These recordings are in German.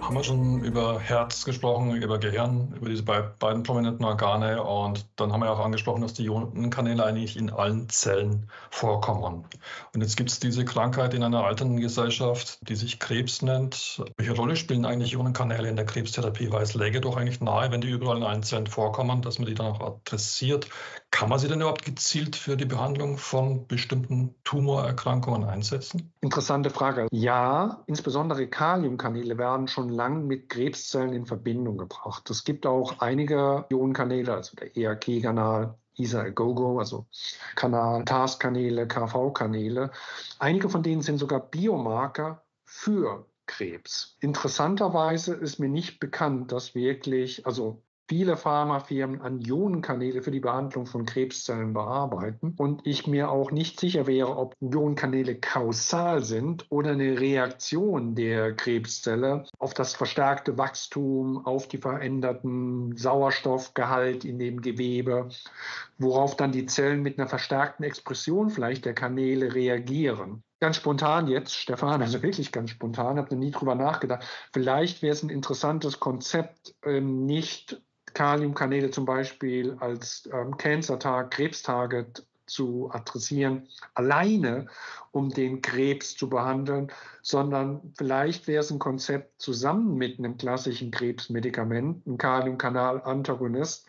Haben wir schon über Herz gesprochen, über Gehirn, über diese beiden prominenten Organe, und dann haben wir auch angesprochen, dass die Ionenkanäle eigentlich in allen Zellen vorkommen. Und jetzt gibt es diese Krankheit in einer alternden Gesellschaft, die sich Krebs nennt. Welche Rolle spielen eigentlich Ionenkanäle in der Krebstherapie? Weil es läge doch eigentlich nahe, wenn die überall in allen Zellen vorkommen, dass man die dann auch adressiert. Kann man sie denn überhaupt gezielt für die Behandlung von bestimmten Tumorerkrankungen einsetzen? Interessante Frage. Ja, insbesondere Kaliumkanäle werden schon lang mit Krebszellen in Verbindung gebracht. Es gibt auch einige Ionenkanäle, also der ERK-Kanal, ISA-L-Gogo, also Kanal, TARS-Kanäle, KV-Kanäle. Einige von denen sind sogar Biomarker für Krebs. Interessanterweise ist mir nicht bekannt, dass wirklich, also viele Pharmafirmen an Ionenkanäle für die Behandlung von Krebszellen bearbeiten. Und ich mir auch nicht sicher wäre, ob Ionenkanäle kausal sind oder eine Reaktion der Krebszelle auf das verstärkte Wachstum, auf die veränderten Sauerstoffgehalt in dem Gewebe, worauf dann die Zellen mit einer verstärkten Expression vielleicht der Kanäle reagieren. Ganz spontan jetzt, Stefan, also wirklich ganz spontan, habe noch nie drüber nachgedacht. Vielleicht wäre es ein interessantes Konzept, nicht Kaliumkanäle zum Beispiel als Krebstarget zu adressieren, alleine um den Krebs zu behandeln, sondern vielleicht wäre es ein Konzept zusammen mit einem klassischen Krebsmedikament, einem Kaliumkanal-Antagonist,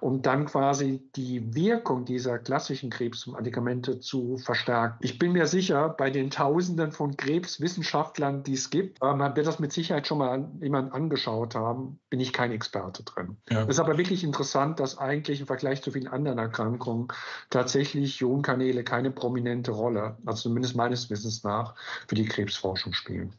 um dann quasi die Wirkung dieser klassischen Krebsmedikamente zu verstärken. Ich bin mir sicher, bei den Tausenden von Krebswissenschaftlern, die es gibt, wird das mit Sicherheit schon mal jemand angeschaut haben, bin ich kein Experte drin. Ja. Es ist aber wirklich interessant, dass eigentlich im Vergleich zu vielen anderen Erkrankungen tatsächlich Ionenkanäle keine prominente Rolle, also zumindest meines Wissens nach, für die Krebsforschung spielen.